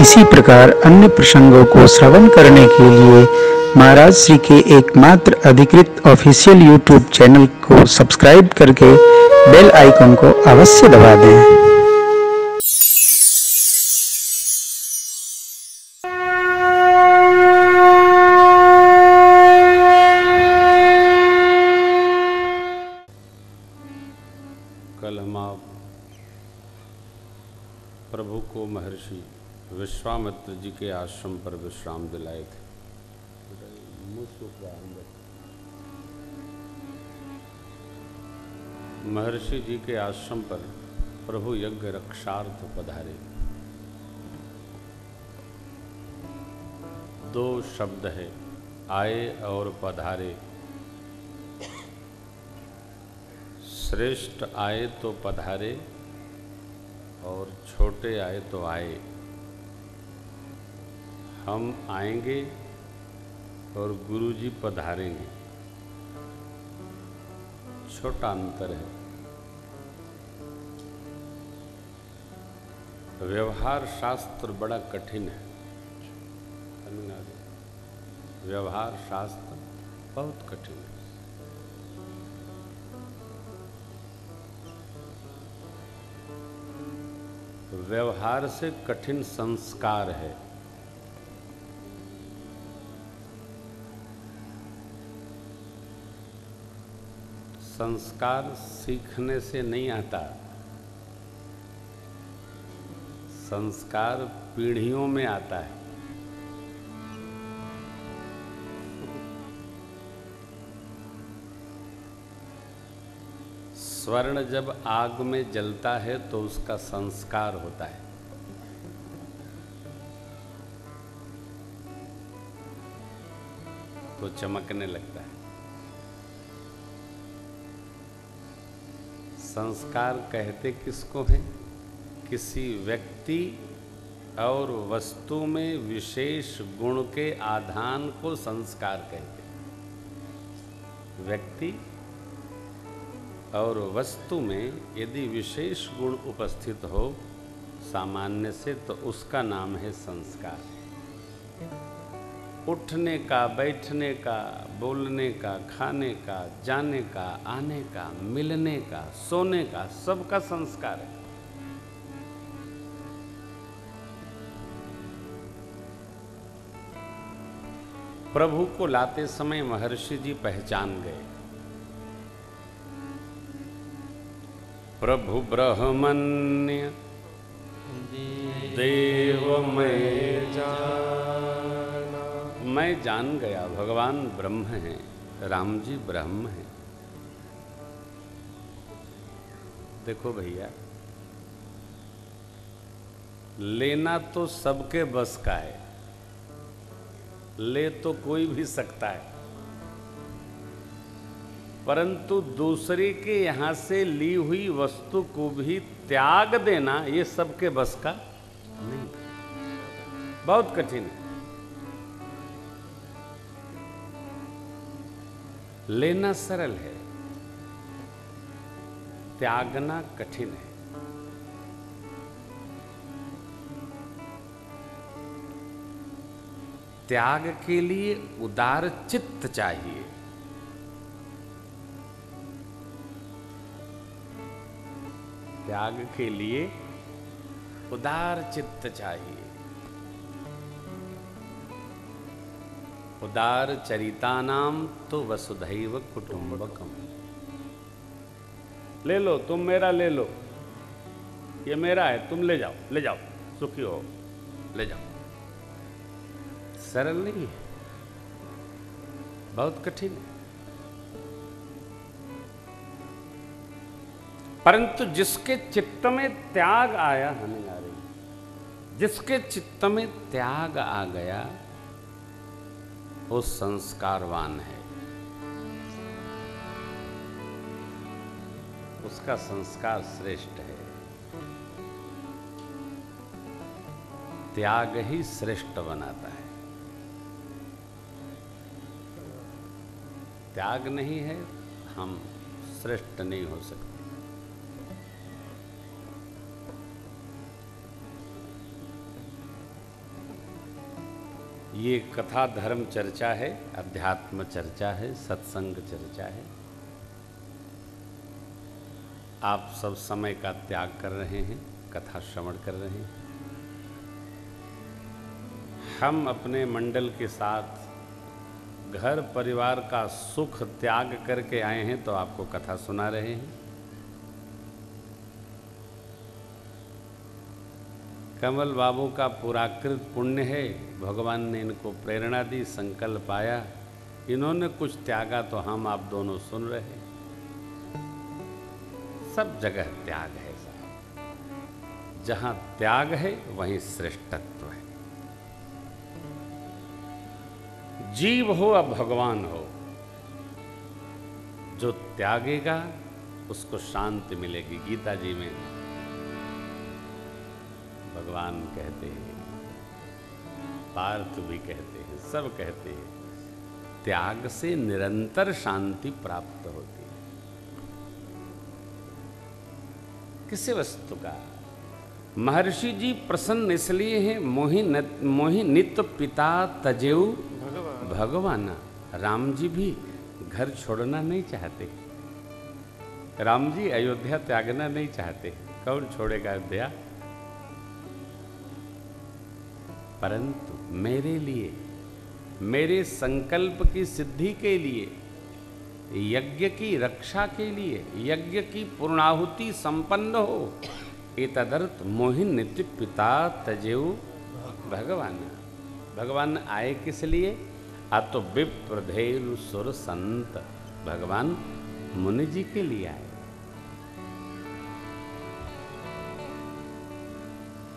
इसी प्रकार अन्य प्रसंगों को श्रवण करने के लिए महाराज श्री के एकमात्र अधिकृत ऑफिशियल यूट्यूब चैनल को सब्सक्राइब करके बेल आइकन को अवश्य दबा दें। कल हम आप प्रभु को महर्षि विश्वामित्र जी के आश्रम पर विश्राम दिलाए थे। महर्षि जी के आश्रम पर प्रभु यज्ञ रक्षार्थ पधारे। दो शब्द है, आए और पधारे। श्रेष्ठ आए तो पधारे और छोटे आए तो आए। हम आएंगे और गुरुजी पधारेंगे, छोटा अंतर है। व्यवहार शास्त्र बड़ा कठिन है, व्यवहार शास्त्र बहुत कठिन है। व्यवहार से कठिन संस्कार है। संस्कार सीखने से नहीं आता, संस्कार पीढ़ियों में आता है। स्वर्ण जब आग में जलता है तो उसका संस्कार होता है। तो चमकने लगता है। संस्कार कहते किसको हैं? किसी व्यक्ति और वस्तु में विशेष गुण के आधान को संस्कार कहते हैं। व्यक्ति और वस्तु में यदि विशेष गुण उपस्थित हो सामान्य से, तो उसका नाम है संस्कार। उठने का, बैठने का, बोलने का, खाने का, जाने का, आने का, मिलने का, सोने का, सबका संस्कार है। प्रभु को लाते समय महर्षि जी पहचान गए। प्रभु ब्रह्मण्य देव मैं जाना, मैं जान गया भगवान ब्रह्म हैं, राम जी ब्रह्म हैं। देखो भैया, लेना तो सबके बस का है, ले तो कोई भी सकता है, परंतु दूसरे के यहाँ से ली हुई वस्तु को भी त्याग देना ये सबके बस का नहीं, बहुत कठिन है। लेना सरल है, त्यागना कठिन है। त्याग के लिए उदार चित्त चाहिए। त्याग के लिए उदार चित्त चाहिए। उदार चरितानाम तो वसुधैव कुटुंबकम। ले लो, तुम मेरा ले लो, ये मेरा है, तुम ले जाओ, ले जाओ, सुखी हो, ले जाओ। सरल नहीं है, बहुत कठिन है। परंतु जिसके चित्त में त्याग आया, हमें आ रही, जिसके चित्त में त्याग आ गया वो संस्कारवान है, उसका संस्कार श्रेष्ठ है। त्याग ही श्रेष्ठ बनाता है। त्याग नहीं है हम श्रेष्ठ नहीं हो सकते। ये कथा धर्म चर्चा है, अध्यात्म चर्चा है, सत्संग चर्चा है। आप सब समय का त्याग कर रहे हैं, कथा श्रवण कर रहे हैं। हम अपने मंडल के साथ घर परिवार का सुख त्याग करके आए हैं तो आपको कथा सुना रहे हैं। कमल बाबू का पुराकृत पुण्य है, भगवान ने इनको प्रेरणा दी, संकल्प आया, इन्होंने कुछ त्यागा तो हम आप दोनों सुन रहे। सब जगह त्याग है साहब, जहाँ त्याग है वहीं श्रेष्ठत्व है। जीव हो या भगवान हो, जो त्यागेगा उसको शांति मिलेगी। गीता जी में भगवान कहते हैं, पार्थ भी कहते हैं, सब कहते हैं, त्याग से निरंतर शांति प्राप्त होती है किसी वस्तु का। महर्षि जी प्रसन्न इसलिए हैं, मोहि नित पिता तजेऊ भगवाना। राम जी भी घर छोड़ना नहीं चाहते, राम जी अयोध्या त्यागना नहीं चाहते। कौन छोड़ेगा अयोध्या? परंतु मेरे लिए, मेरे संकल्प की सिद्धि के लिए, यज्ञ की रक्षा के लिए, यज्ञ की पूर्णाहुति संपन्न हो, एतदर्थ मोहि नित्य पिता तजेव भगवान। भगवान आए किस लिए? अतो विप्रधेरु सुर संत। भगवान मुनि जी के लिए आए।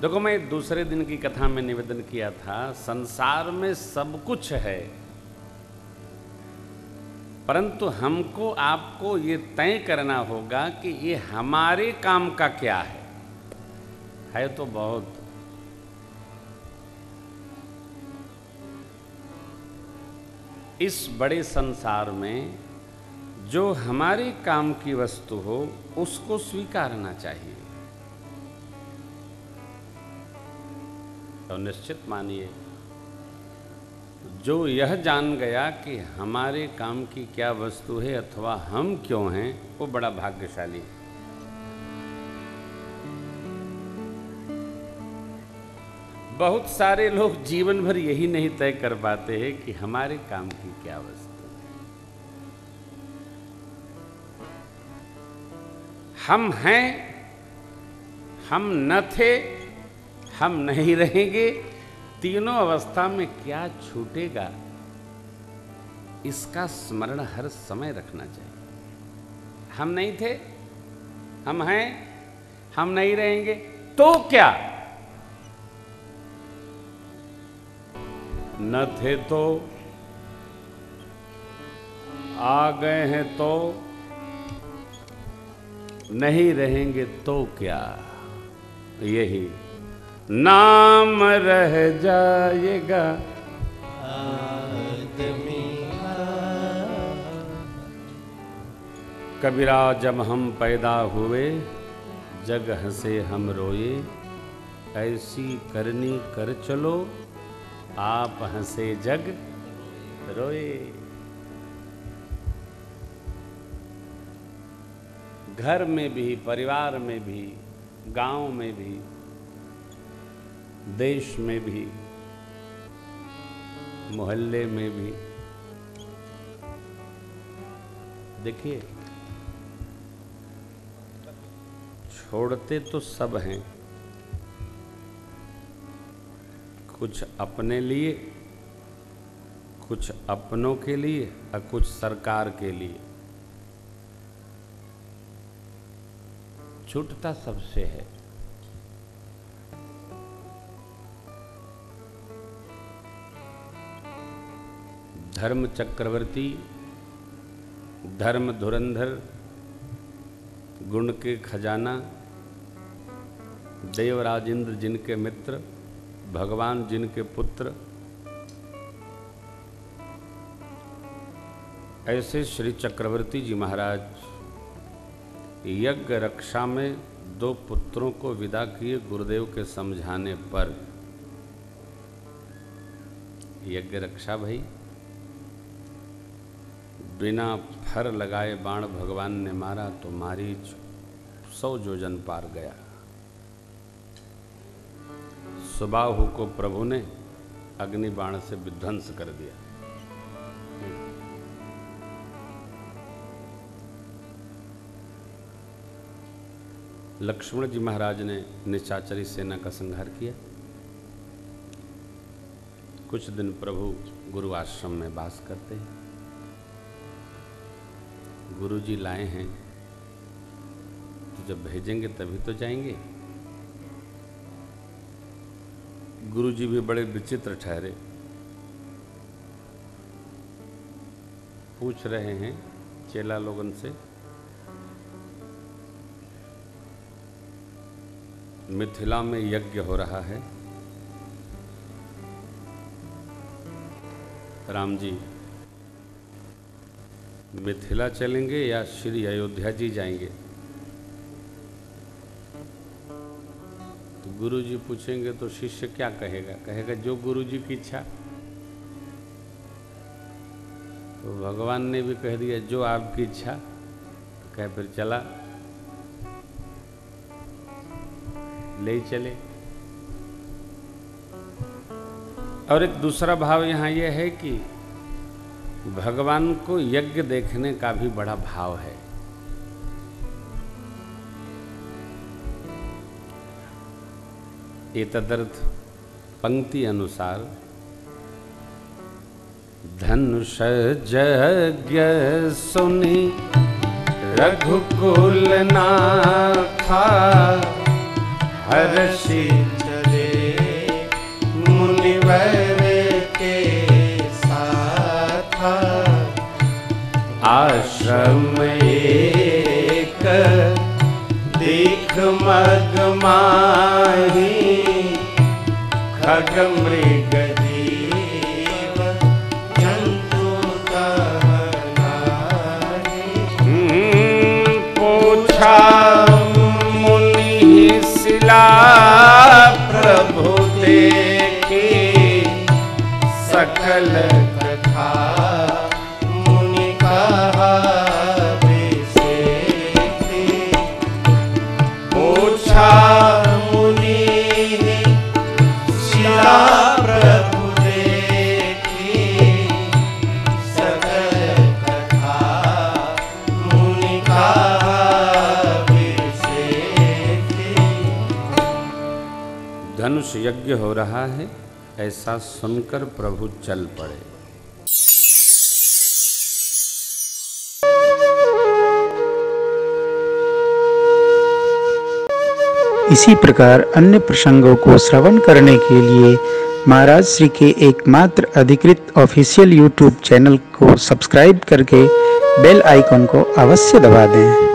देखो, मैं दूसरे दिन की कथा में निवेदन किया था, संसार में सब कुछ है, परंतु हमको आपको ये तय करना होगा कि ये हमारे काम का क्या है। है तो बहुत, इस बड़े संसार में जो हमारे काम की वस्तु हो उसको स्वीकारना चाहिए। तो निश्चित मानिए, जो यह जान गया कि हमारे काम की क्या वस्तु है अथवा हम क्यों हैं, वो बड़ा भाग्यशाली है। बहुत सारे लोग जीवन भर यही नहीं तय कर पाते हैं कि हमारे काम की क्या वस्तु है। हम हैं, हम न थे, हम नहीं रहेंगे, तीनों अवस्था में क्या छूटेगा, इसका स्मरण हर समय रखना चाहिए। हम नहीं थे, हम हैं, हम नहीं रहेंगे, तो क्या न थे तो आ गए हैं, तो नहीं रहेंगे, तो क्या यही नाम रह जाएगा आदमी। कबीरा जब हम पैदा हुए, जग हंसे हम रोए, ऐसी करनी कर चलो, आप हंसे जग रोए। घर में भी, परिवार में भी, गांव में भी, देश में भी, मोहल्ले में भी, देखिए छोड़ते तो सब हैं, कुछ अपने लिए, कुछ अपनों के लिए और कुछ सरकार के लिए। छूटता सबसे है। धर्म चक्रवर्ती, धर्म धुरंधर, गुण के खजाना, देवराज इंद्र जिनके मित्र, भगवान जिनके पुत्र, ऐसे श्री चक्रवर्ती जी महाराज यज्ञ रक्षा में दो पुत्रों को विदा किए गुरुदेव के समझाने पर। यज्ञ रक्षा भई। बिना फर लगाए बाण भगवान ने मारा तो मारीच 100 योजन पार गया। सुबाहु को प्रभु ने अग्नि बाण से विध्वंस कर दिया। लक्ष्मण जी महाराज ने निशाचरी सेना का संहार किया। कुछ दिन प्रभु गुरु आश्रम में वास करते हैं। गुरु जी लाए हैं तो जब भेजेंगे तभी तो जाएंगे। गुरु जी भी बड़े विचित्र ठहरे। पूछ रहे हैं चेला लोगन से, मिथिला में यज्ञ हो रहा है, राम जी मिथिला चलेंगे या श्री अयोध्या जी जाएंगे? तो गुरु जी पूछेंगे तो शिष्य क्या कहेगा? कहेगा जो गुरु जी की इच्छा। तो भगवान ने भी कह दिया जो आपकी इच्छा। कहे फिर चला, ले चले। और एक दूसरा भाव यहाँ यह है कि भगवान को यज्ञ देखने का भी बड़ा भाव है। एतदर्थ पंक्ति अनुसार धनुष यज्ञ सुनि रघुकुल नाथा, हर्षि चले मुनिवर के साथा, आश्रम एक दीख मग माही, खग मृग जीव जंतु तहनाहि, पूछा मुनि प्रभु देखी सकल कथा, मुनि कहा विशेषी, पूछा मुनि शिला प्रभु देखी सकल कथा, मुनि कहा। धनुष यज्ञ हो रहा है ऐसा सुनकर प्रभु चल पड़े। इसी प्रकार अन्य प्रसंगों को श्रवण करने के लिए महाराज श्री के एकमात्र अधिकृत ऑफिशियल YouTube चैनल को सब्सक्राइब करके बेल आइकॉन को अवश्य दबा दें।